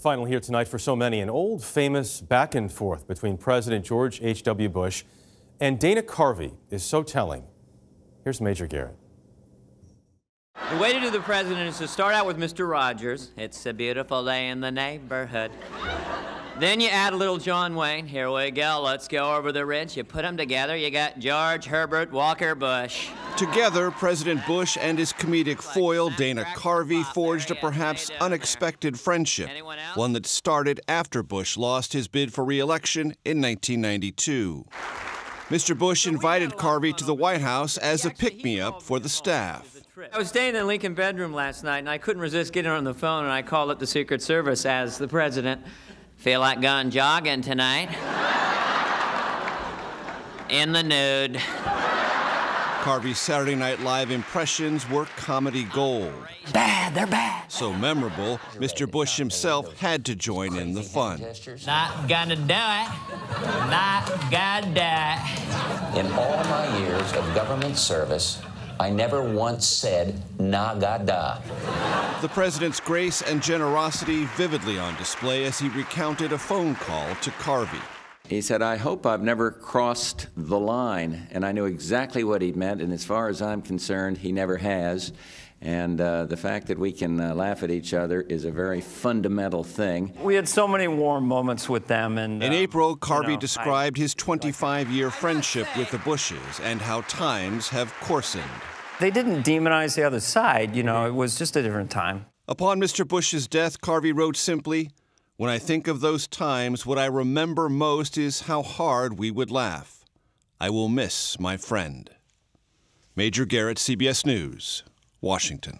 Final here tonight for so many, an old famous back and forth between President George H.W. Bush and Dana Carvey is so telling. Here's Major Garrett. The way to do the president is to start out with Mr. Rogers. It's a beautiful day in the neighborhood. Then you add a little John Wayne. Here we go, let's go over the ridge. You put them together, you got George Herbert Walker Bush. Together, President Bush and his comedic foil, Dana Carvey, forged a perhaps unexpected friendship, one that started after Bush lost his bid for re-election in 1992. Mr. Bush invited Carvey to the White House as a pick-me-up for the staff. I was staying in the Lincoln bedroom last night, and I couldn't resist getting on the phone, and I called up the Secret Service as the president. Feel like going jogging tonight. In the nude. Carvey's Saturday Night Live impressions were comedy gold. Bad, they're bad. So memorable, Mr. Bush himself had to join in the fun. Not gonna do it. Not gonna do it. In all my years of government service, I never once said nagada. The president's grace and generosity vividly on display as he recounted a phone call to Carvey. He said, I hope I've never crossed the line. And I knew exactly what he meant. And as far as I'm concerned, he never has. And the fact that we can laugh at each other is a very fundamental thing. We had so many warm moments with them. And in April, Carvey described his 25-year friendship with the Bushes and how times have coarsened. They didn't demonize the other side, you know, it was just a different time. Upon Mr. Bush's death, Carvey wrote simply, "When I think of those times, what I remember most is how hard we would laugh. I will miss my friend." Major Garrett, CBS News, Washington.